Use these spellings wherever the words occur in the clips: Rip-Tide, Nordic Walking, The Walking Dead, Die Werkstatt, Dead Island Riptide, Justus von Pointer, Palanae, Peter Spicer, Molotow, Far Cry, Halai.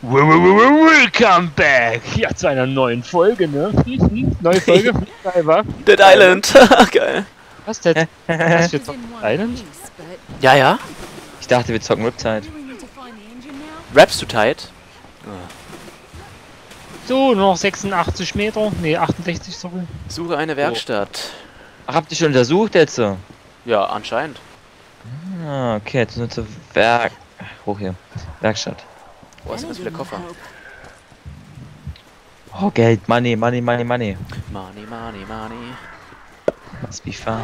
Welcome back! Ja, zu einer neuen Folge, ne? Neue Folge von Dead Island. Geil. Was denn? Hast du jetzt Dead Island? Ja, ja. Ich dachte, wir zocken Rip-Tide. Raps-to-Tide? So, nur noch 86 Meter. Ne, 68, sorry. Suche eine Werkstatt. Ach, habt ihr schon untersucht jetzt? Ja, anscheinend. Ah, okay, jetzt sind wir zur hoch hier. Werkstatt. Boah, sind das viele Koffer. Oh, Geld, Money. Money. Must be fun.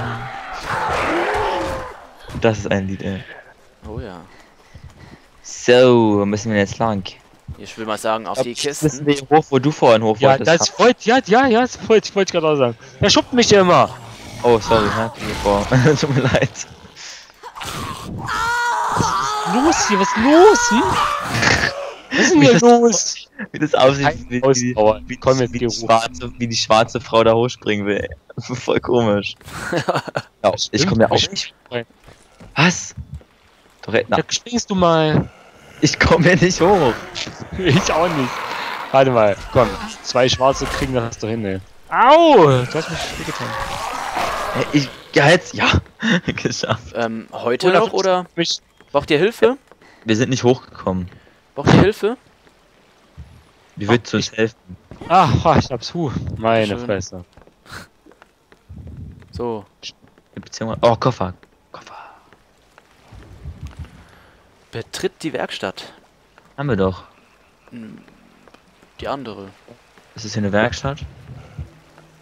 Das ist ein Lied, ey. Oh ja. So, müssen wir jetzt lang. Ich will mal sagen, auf die Kiste. Müssen wir hoch, wo du vorhin hoch wolltest. Ja, das freut, ja, das freut, ich wollte gerade auch sagen. Er schubbt mich ja immer. Oh, sorry, tut mir leid. Los hier, was ist los? Hm? Was ist denn hier los? Wie das aussieht, wie die schwarze Frau da hochspringen will. Voll komisch. Ja, ich komme ja auch nicht rein. Was? Du da springst du mal. Ich komme ja nicht hoch. Ich auch nicht. Warte mal, komm. Zwei Schwarze kriegen das doch hin, ey. Au! Du hast mich wehgetan. Ich, ja, jetzt, ja. Geschafft. Heute noch, oder? Braucht ihr Hilfe? Wir sind nicht hochgekommen. Braucht ihr Hilfe? Wie willst du uns helfen? Ach, ich hab's. Meine Fresse. So. Beziehungsweise. Oh, Koffer. Betritt die Werkstatt. Haben wir doch. Die andere. Ist das hier eine Werkstatt?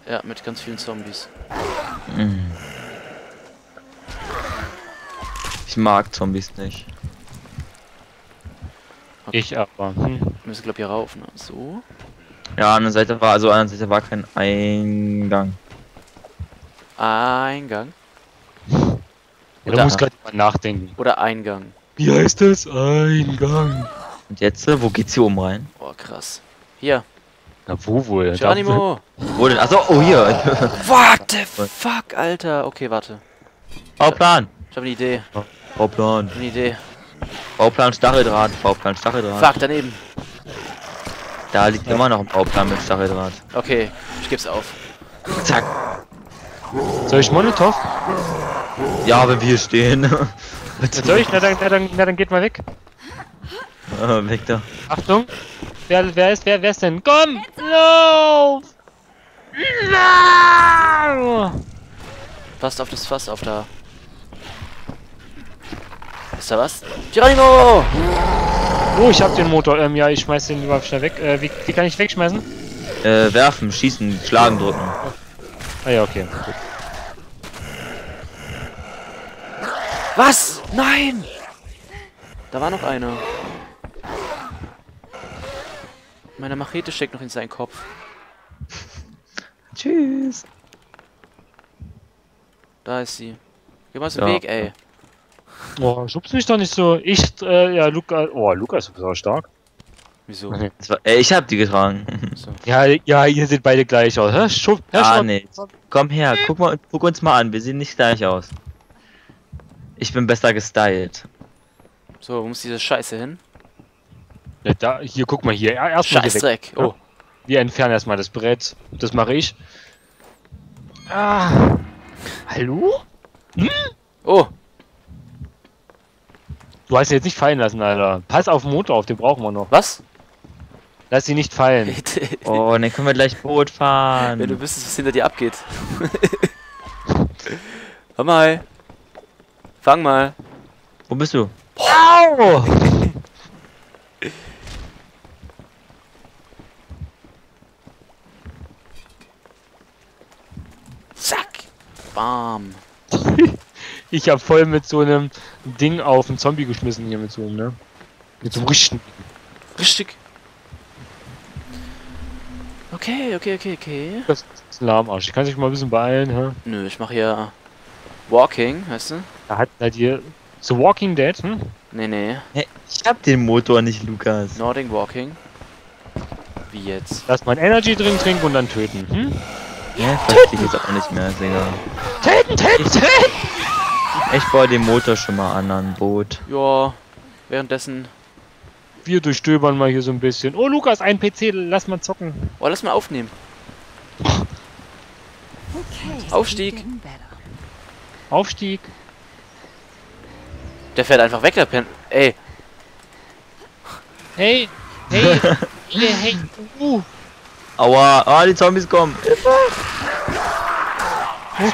Ja, mit ganz vielen Zombies. Mhm. Ich mag Zombies nicht. Okay. Ich aber. Wir müssen, glaube ich, hier rauf, ne? So. Ja, an der Seite war, also an der Seite war kein Eingang. Eingang? Oder muss gerade mal nachdenken. Oder Eingang. Wie heißt das? Eingang. Und jetzt, wo geht's hier oben rein? Oh, krass. Hier. Na, wo wohl? Geronimo! Wo denn? Achso, oh, hier. What the fuck, Alter. Okay, warte. Bauplan. Ich hab eine Idee. Bauplan. Eine Idee. Bauplan Stacheldraht. Fuck, daneben. Da liegt immer noch ein Bauplan mit Stacheldraht. Okay, ich geb's auf. Zack. Soll ich Molotow? Ja, wenn wir hier stehen. Soll ich? Na dann geht mal weg. Weg da. Achtung! Wer ist denn? Komm! Lauf! Passt auf das Fass auf da. Ist da was? Geronimo! Oh, ich hab den Motor. Ja, ich schmeiß den überhaupt schnell weg. Wie kann ich wegschmeißen? Werfen, schießen, schlagen, drücken. Ah ja, okay. Gut. Was? Nein! Da war noch einer. Meine Machete steckt noch in seinen Kopf. Tschüss. Da ist sie. Geh mal zum Weg, ey. Boah, schubst mich doch nicht so. Ja, Lukas. Oh, Lukas ist auch stark. Wieso? Ich hab die getragen. So. Ja, ihr seht beide gleich aus. Hä? Nee. Komm her, guck uns mal an. Wir sehen nicht gleich aus. Ich bin besser gestylt. So, wo muss diese Scheiße hin? Ja, da, hier, guck mal hier. Erstmal Scheißdreck. Oh. Wir entfernen erstmal das Brett. Das mache ich. Ah. Hallo? Hm? Oh. Du hast ihn jetzt nicht fallen lassen, Alter. Pass auf den Motor auf, den brauchen wir noch. Was? Lass ihn nicht fallen. Oh, dann können wir gleich Boot fahren. Wenn du wüsstest, was hinter dir abgeht. Komm mal. Fang mal. Wo bist du? Au! Zack. Bam. Ich hab voll mit so einem Ding auf einen Zombie geschmissen hier mit so einem, ne? Mit so einem richtigen. Richtig. Okay. Das ist ein Lahmarsch. Ich kann sich mal ein bisschen beeilen, hä? Nö, ich mach hier Walking, weißt du? Da hat halt hier The Walking Dead, hm? Nee. Hey, ich hab den Motor nicht, Lukas. Nordic Walking. Wie jetzt? Lass mal einen Energy Drink trinken und dann töten, hm? Ja, verstehe ich jetzt auch nicht mehr, Sänger. Töten! Ich baue den Motor schon mal an Boot. Ja, währenddessen Wir durchstöbern mal hier so ein bisschen. Oh, Lukas, ein PC, lass mal zocken. Oh, lass mal aufnehmen. Okay, Aufstieg. Aufstieg. Der fährt einfach weg, der Pen. Ey. Hey. Hey. Hey. Hey. Aua. Ah, oh, die Zombies kommen.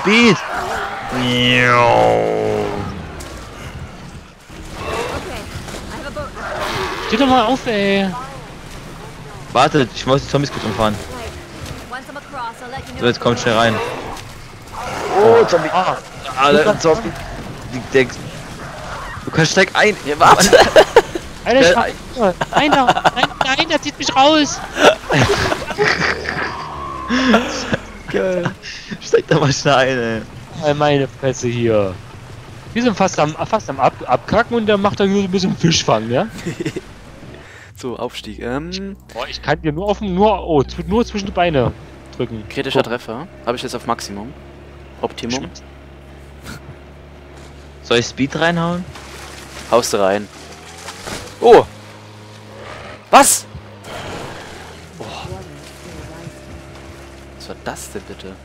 Speed. Geh doch mal auf, ey. Wartet, ich muss die Zombies kurz umfahren. So, jetzt kommt schnell rein. Oh, Zombie. Ah, der Zombie. Lukas, steig ein. Ja, warte. Alter, nein, der zieht mich raus. Geil. Steig da mal schnell ein, ey. Meine Fresse hier. Wir sind fast am Abkacken und dann macht er nur so ein bisschen Fischfang, ja? So, Aufstieg. Boah, ich kann dir nur auf dem, nur zwischen die Beine drücken. Kritischer Treffer. Habe ich jetzt auf Maximum. Optimum. Soll ich Speed reinhauen? Haust du rein. Oh! Was? Oh. Was war das denn bitte?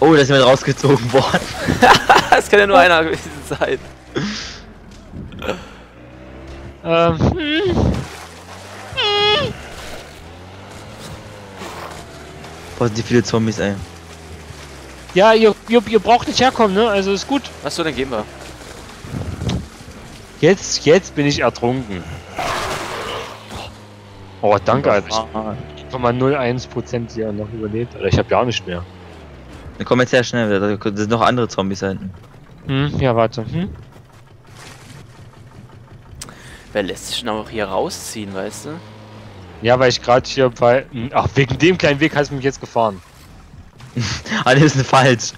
Oh, da ist jemand rausgezogen worden. Das kann ja nur einer gewesen sein. Boah, sind die viele Zombies, ey. Ja, ihr braucht nicht herkommen, ne? Also ist gut. Was soll denn gehen wir? Jetzt bin ich ertrunken. Oh, danke, Alter. 0,01% hier noch überlebt. Alter, ich hab ja auch nicht mehr. Wir kommen jetzt sehr schnell, da sind noch andere Zombies hinten. Ja, warte. Wer lässt sich denn auch hier rausziehen, weißt du? Ja, weil ich gerade hier bei... Ach, wegen dem kleinen Weg hast du mich jetzt gefahren. Alles ist falsch.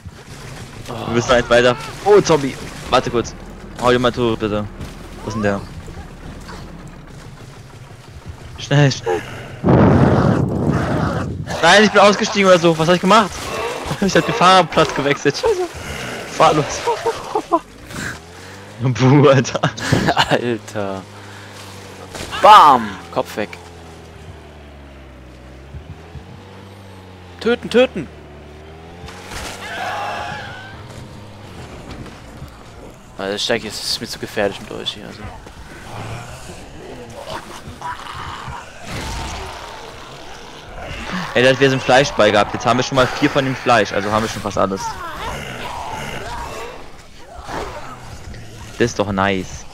Oh. Wir müssen halt weiter... Oh, Zombie! Warte kurz. Hau dir mal zu, bitte. Wo ist denn der? Schnell, schnell. Nein, ich bin ausgestiegen oder so. Was hab ich gemacht? Ich hab den Fahrerplatz gewechselt. Scheiße. Fahr los. Buh, Alter. Alter. Bam! Kopf weg. Töten, töten! Also steig jetzt, ist mir zu gefährlich mit euch hier. Also. Ey, da hat wir so ein Fleisch bei gehabt. Jetzt haben wir schon mal 4 von dem Fleisch, also haben wir schon fast alles. Das ist doch nice.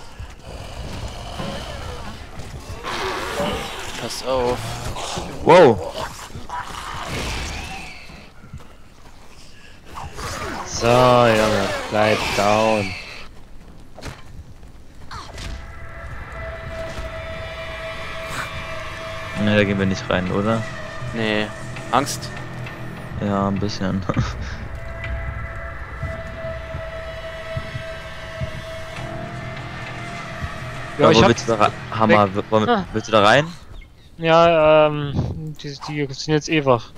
Pass auf. Wow. So, Junge, bleib down. Ne, da gehen wir nicht rein, oder? Nee, Angst? Ja, ein bisschen. Ja, aber willst du da Hammer, willst du da rein? Ja, die sind jetzt eh wach.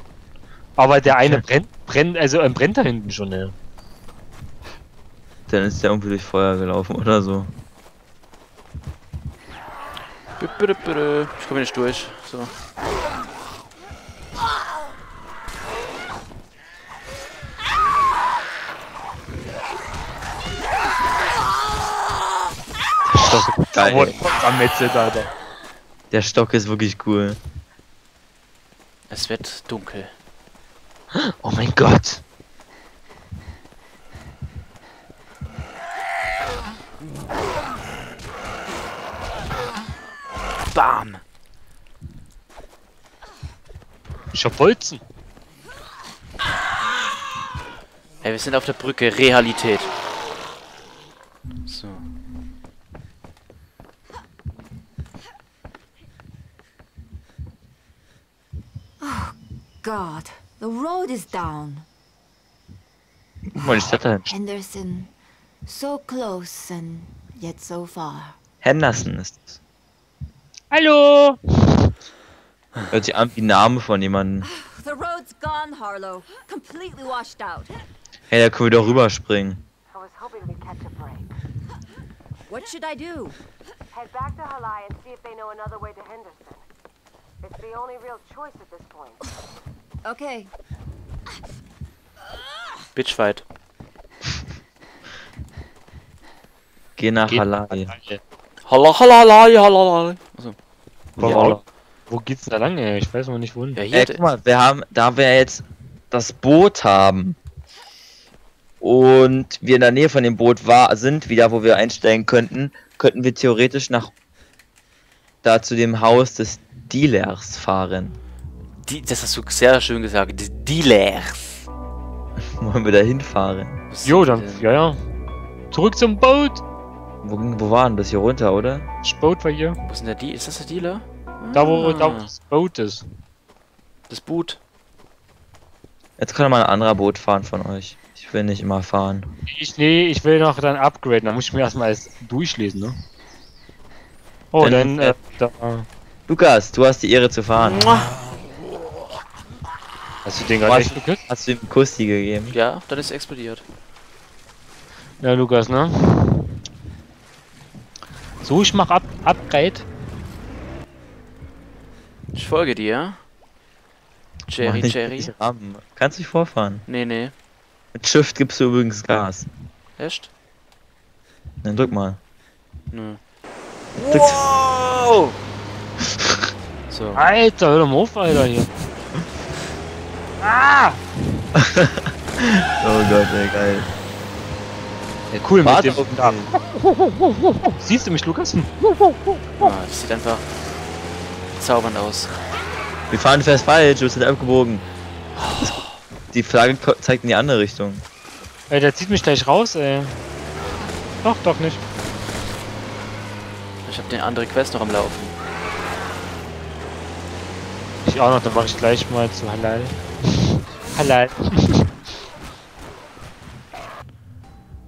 Aber der eine brennt da hinten schon, ne? Dann ist der irgendwie durch Feuer gelaufen oder so. Ich komme nicht durch, so. Geil. Der Stock ist wirklich cool. Es wird dunkel. Oh mein Gott. Bam. Ich hab Bolzen. Hey, wir sind auf der Brücke. Realität. So. God, the road is down. What is that? Henderson, so close and yet so far. Henderson ist es. Hallo. Hört sich an wie Name von jemandem. The road's gone, Harlow. Completely washed out. Hey, da können wir doch rüberspringen. I was hoping we'd catch a break. What should I do? Head back to Halai and see if they know another way to Henderson. It's the only real choice at this point. Okay. Bitch fight. Geh nach Halai. Halai. Also. Ja. Wo geht's da lang, ey? Ich weiß noch nicht wohin. Ja, hier guck mal, wir haben, da wir jetzt das Boot haben und wir in der Nähe von dem Boot sind, wieder wo wir einstellen könnten, könnten wir theoretisch nach da zu dem Haus des Dealers fahren. Das hast du sehr schön gesagt, des Dealers. Wollen wir da hinfahren? Jo, dann, ja. Zurück zum Boot! Wo waren das? Hier runter, oder? Das Boot war hier. Wo ist denn der Dealer? Ist das der Dealer? Da wo das Boot ist. Das Boot. Jetzt kann mal ein anderer Boot fahren von euch. Ich will nicht immer fahren. Ich will noch dann upgraden. Da muss ich mir erstmal alles durchlesen, ne? Oh, dann Lukas, du hast die Ehre zu fahren. Hast du den gerade nicht geküsst? Hast du ihm einen Kuss gegeben? Ja, dann ist explodiert. Ja, Lukas, ne? So, ich mach Upgrade. Ich folge dir. Jerry. Kannst dich vorfahren? Nee. Mit Shift gibst du übrigens Gas. Echt? Dann drück mal. Nö. Wow! So. Alter, hör doch mal auf, Alter, hier. Ah! Oh Gott, ey, geil. Ja, cool, mit dem Arm. Siehst du mich, Lukas? Ah, das sieht einfach zaubernd aus. Wir fahren fast falsch, wir sind abgebogen. Die Flagge zeigt in die andere Richtung. Ey, der zieht mich gleich raus, ey. Doch nicht. Ich hab den andere Quest noch am Laufen. Ich auch noch, dann mach ich gleich mal zu Halal. Halal.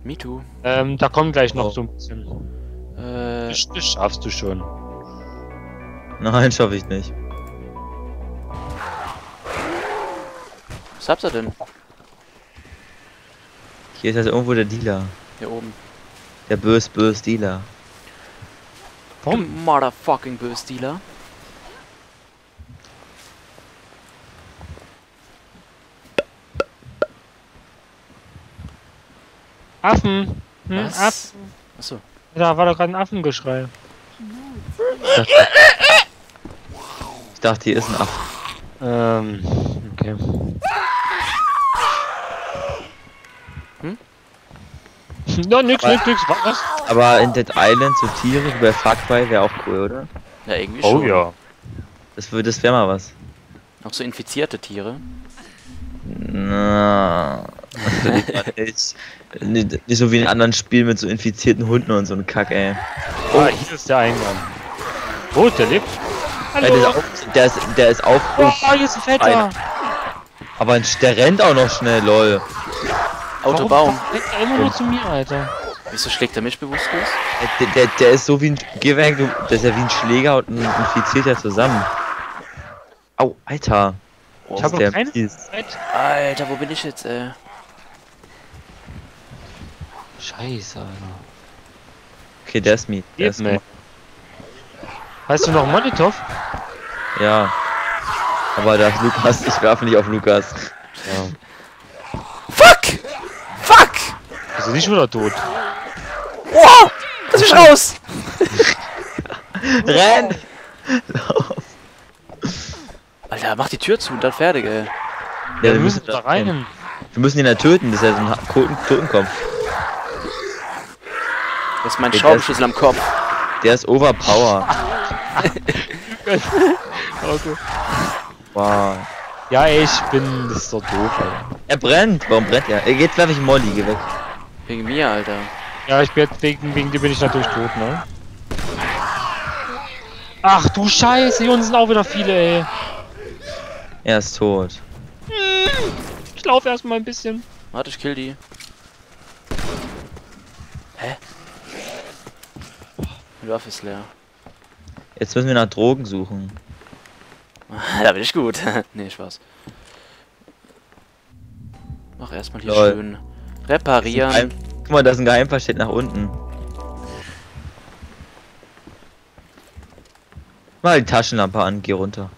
Me too. Da kommt gleich noch so ein bisschen. Das schaffst du schon. Nein, schaffe ich nicht. Was habt ihr denn? Hier ist also irgendwo der Dealer. Hier oben. Der böse Dealer. Warum? Motherfucking böse Dealer. Affen! Was? Affen! Achso. Da war doch gerade ein Affengeschrei. Ich dachte, hier ist ein Affe. Okay. No, nix. Was? Aber in Dead Island so Tiere wie bei Far Cry wäre auch cool, oder? Ja, irgendwie schon. Oh ja. Das wäre mal was. Auch so infizierte Tiere? Na. Nicht so wie in anderen Spielen mit so infizierten Hunden und so ein Kack, ey. Oh, hier ist der Eingang. Oh, der lebt. Hallo. Der ist auf. Oh, hier ist ein Fetter. Aber der rennt auch noch schnell, lol. Autobaum. Der immer nur zu mir, Alter. Wieso schlägt er mich bewusstlos? Der ist so wie ein Gewehr, der ist ja wie ein Schläger und ein Infizierter zusammen. Au, Alter. Oh, ich hab noch keine Zeit. Alter, wo bin ich jetzt, ey? Scheiße, Alter. Okay, der ist mir. Der ist mir. Weißt du noch Molotow? Ja. Aber da ist Lukas. Ich werfe nicht auf Lukas. Ja. Fuck! Bist du nicht wieder tot? Wow! Lass mich raus! Renn! Lauf! Alter, mach die Tür zu und dann fertig, ey. Ja, wir müssen da rein. Wir müssen ihn ja töten, das ist ja so ein Totenkopf. Das ist mein Schraubenschlüssel am Kopf. Der ist overpower. Okay. Wow. Ja, das ist doch doof, Alter. Er brennt! Warum brennt er? Jetzt werfe ich Molly, geh weg. Wegen mir, Alter. Ja, ich bin jetzt wegen dir bin ich natürlich tot, ne? Ach du Scheiße, hier unten sind auch wieder viele, ey. Er ist tot. Ich laufe erstmal ein bisschen. Warte, ich kill die. Hä? Die Waffe ist leer. Jetzt müssen wir nach Drogen suchen. Da bin ich gut. Nee, Spaß. Mach erstmal hier schön reparieren. Guck mal, da ist ein Geheimversteck nach unten. Mal die Taschenlampe an, geh runter.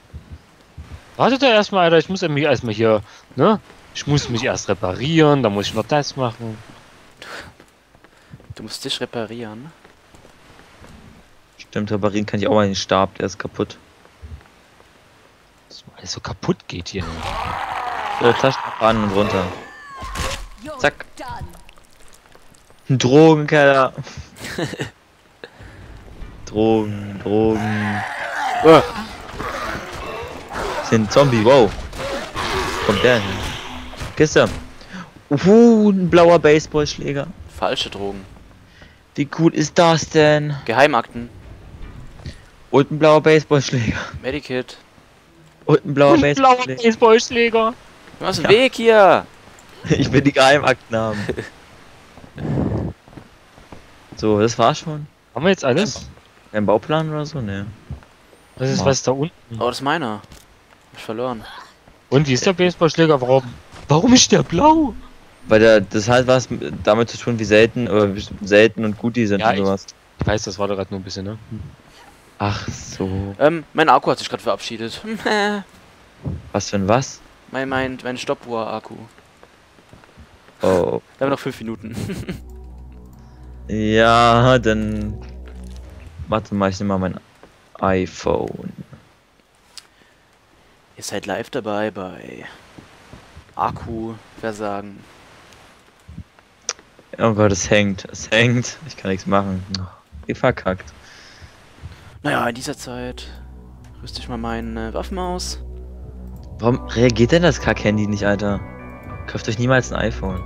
Wartet da erstmal, Alter, ich muss mich erstmal hier, ne? Ich muss mich erst reparieren, dann muss ich noch das machen. Du musst dich reparieren. Stimmt, reparieren kann ich auch mal den Stab, der ist kaputt. Dass alles so kaputt geht hier. So, Taschenlampe an und runter. Zack. Ein Drogenkeller. Drogen. Oh. Das ist ein Zombie, wow. Kommt der hin? Kiste. Ein blauer Baseballschläger. Falsche Drogen. Wie gut ist das denn? Geheimakten. Und ein blauer Baseballschläger. Medikit. Und ein blauer Baseballschläger. Du hast einen Weg hier. Ich will die Geheimakten haben. So, das war's schon. Haben wir jetzt alles? Ein Bauplan oder so? Ne. Das ist was da unten. Oh, das ist meiner. Hab ich verloren. Und wie ist der Baseballschläger? Warum ist der blau? Weil das hat was damit zu tun, wie selten und gut die sind, ja, und sowas. Ich weiß, das war da gerade nur ein bisschen, ne? Ach so. Mein Akku hat sich gerade verabschiedet. Was für ein was? Mein Stoppuhr-Akku. Oh. Wir haben noch 5 Minuten. Ja, dann... Warte mal, ich nehme mal mein iPhone. Ihr seid live dabei bei Akkuversagen. Oh Gott, es hängt. Ich kann nichts machen. Ihr verkackt. Naja, in dieser Zeit rüste ich mal meine Waffen aus. Warum reagiert denn das Kack-Handy nicht, Alter? Kauft euch niemals ein iPhone.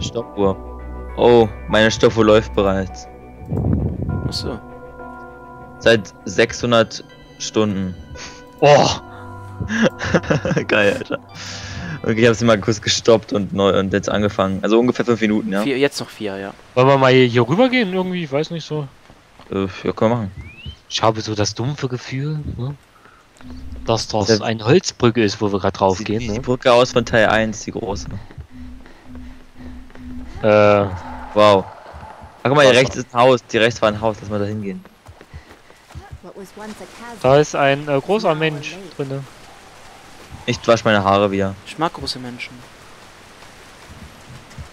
Stoppuhr. Oh, meine Stoppuhr läuft bereits. Achso. Seit 600 Stunden. Oh! Geil, Alter. Okay, ich habe sie mal kurz gestoppt und jetzt angefangen. Also ungefähr 5 Minuten, ja? 4, jetzt noch 4, ja. Wollen wir mal hier rüber gehen irgendwie? Ich weiß nicht so. Ja, können wir machen. Ich habe so das dumpfe Gefühl, ne? Dass das eine Holzbrücke ist, wo wir gerade drauf gehen. Sieht die Brücke aus von Teil 1, die große. Wow. Ach, guck mal, hier rechts ist ein Haus. Die rechts war ein Haus. Lass mal da hingehen. Da ist ein großer Mensch drin. Ich wasche meine Haare wieder. Ich mag große Menschen.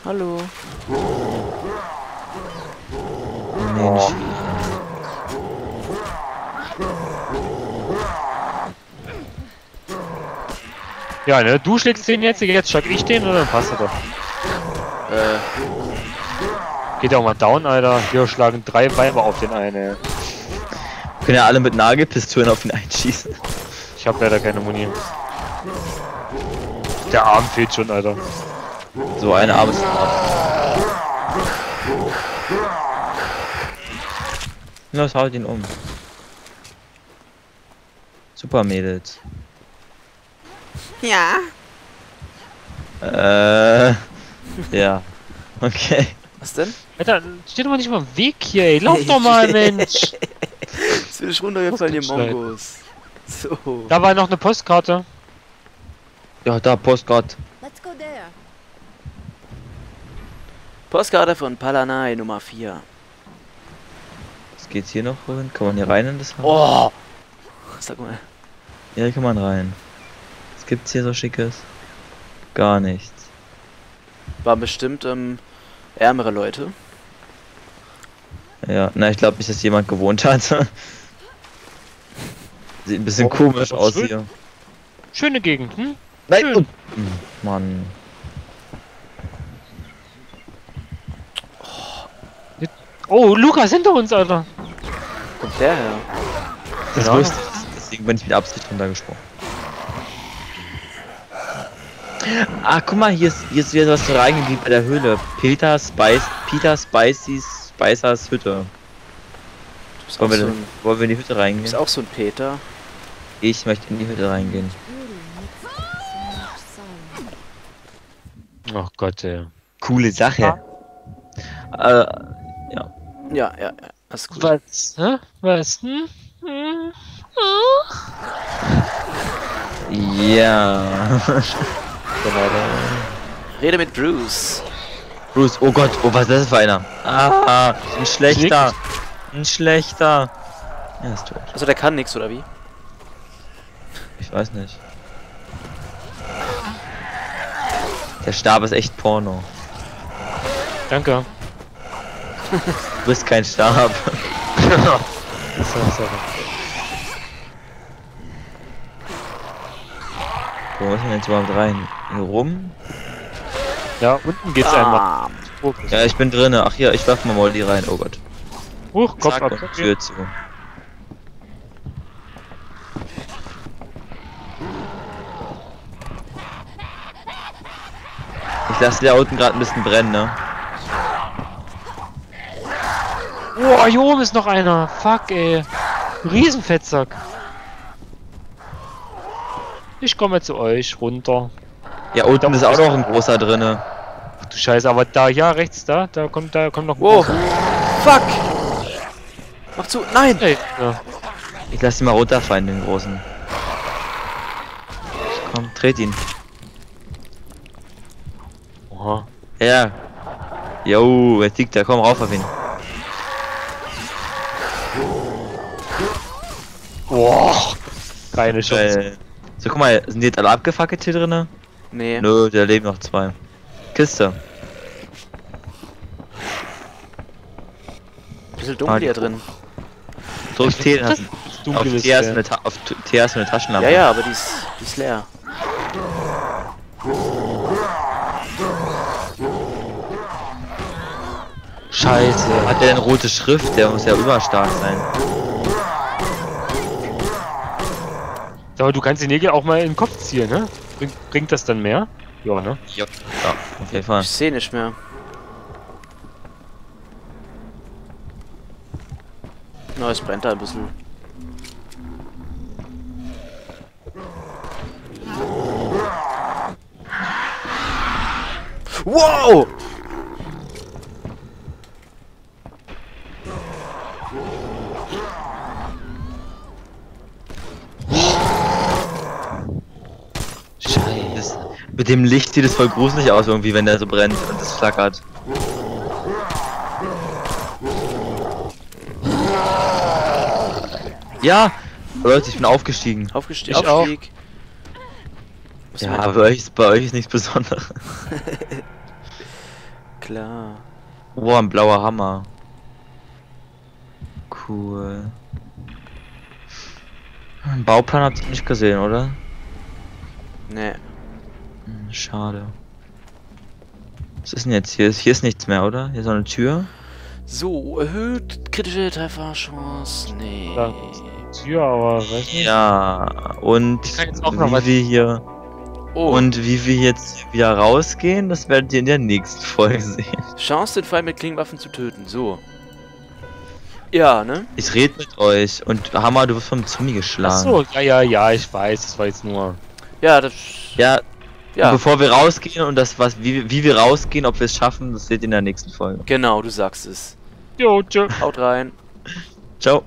Hallo. Mensch. Ja, ne? Du schlägst den jetzt schlag ich den und dann passt er doch. Geht ja auch mal down, Alter. Hier schlagen 3 Weiber auf den einen. Können ja alle mit Nagelpistolen auf ihn einschießen. Ich hab leider keine Muni. Der Arm fehlt schon, Alter. So, eine Arm ist los, haut ihn um. Super, Mädels. Ja. Ja. Okay. Was denn? Alter, steht doch mal nicht mal im Weg hier, ey. Lauf doch mal, Mensch. Jetzt bin ich runtergefallen, ihr Mongos. So. Da war noch eine Postkarte. Ja, da, Postkarte. Let's go there. Postkarte von Palanae Nummer 4. Was geht's hier noch rein? Kann man hier rein in das Haus? Oh! Sag mal. Ja, hier kann man rein. Was gibt's hier so Schickes? Gar nichts. War bestimmt, ärmere Leute. Ja, na, ich glaube nicht, dass jemand gewohnt hat. Sieht ein bisschen komisch aus hier. Schöne Gegend, hm? Nein! Schön. Oh, Mann. Oh, Lukas hinter uns, Alter! Kommt der her? Das ist lustig, deswegen bin ich mit Absicht runtergesprungen. Ah, guck mal, hier ist wieder was reingeblieben bei der Höhle. Peter Spicers Hütte. Wollen wir in die Hütte reingehen? Ist auch so ein Peter. Ich möchte in die Hütte reingehen. Ach Gott, ey. Coole Sache. Ja. Ja. Ja, das ist cool. Was? Hä? Was? Hm? Ja. Rede mit Bruce. Bruce, oh Gott, oh was, das ist für einer. Ah, ein schlechter. Ein schlechter. Er ist tot. Also der kann nichts, oder wie? Ich weiß nicht. Der Stab ist echt Porno. Danke. Du bist kein Stab. Sorry. Wo müssen wir jetzt überhaupt rein? Hier rum? Ja, unten geht's einmal. Oh, ja, ich bin drinne. Ach hier, ich werf mal Molly rein. Oh Gott. Huch, Kopf ab. Tür zu. Ich lasse da unten gerade ein bisschen brennen, ne? Boah, hier oben ist noch einer. Fuck, ey. Riesenfettsack. Ich komme zu euch runter. Ja, unten da ist auch noch ein großer drinne. Ach du Scheiße, aber da, ja, rechts, da kommt noch ein großer. Fuck! Mach zu, nein! Ey, ja. Ich lass ihn mal runterfallen, den großen. Komm, tret ihn. Oha. Ja. Jo, jetzt liegt er, komm rauf auf ihn. Boah, keine Chance. So, guck mal, sind die jetzt alle abgefackelt hier drinne? Nee. Nö, da leben noch zwei. Kiste. Bisschen dunkel hier drin. Drück T lassen. Auf T hast du eine Taschenlampe. Ja, ja, aber die ist leer. Scheiße. Hat der denn rote Schrift? Der muss ja überstark sein. Aber du kannst die Nägel auch mal in den Kopf ziehen, ne? Bringt das dann mehr? Ja, ne? Ja, auf jeden Fall. Ich sehe nicht mehr. Na, es brennt da ein bisschen. Wow! Mit dem Licht sieht es voll gruselig aus, irgendwie, wenn der so brennt und es flackert. Ja! Leute, ich bin aufgestiegen. Aufgestiegen? Ich auch. Ja, aber bei euch ist nichts Besonderes. Klar. Oh, ein blauer Hammer. Cool. Einen Bauplan habt ihr nicht gesehen, oder? Nee. Schade. Was ist denn jetzt hier? Hier ist nichts mehr, oder? Hier ist noch eine Tür. So, erhöht kritische Trefferchance. Nee. Ja, Tür, aber weißt du? Ja, und ich kann jetzt auch noch wie wir jetzt wieder rausgehen, das werdet ihr in der nächsten Folge sehen. Chance, den Feind mit Klingenwaffen zu töten. So. Ja, ne? Ich rede mit euch. Und Hammer, du wirst vom Zombie geschlagen. Achso, ja, ich weiß. Das war jetzt nur... Ja, das... Ja. Ja. Und bevor wir rausgehen und das, wie wir rausgehen, ob wir es schaffen, das seht ihr in der nächsten Folge. Genau, du sagst es. Jo, tschö. Haut rein. Ciao.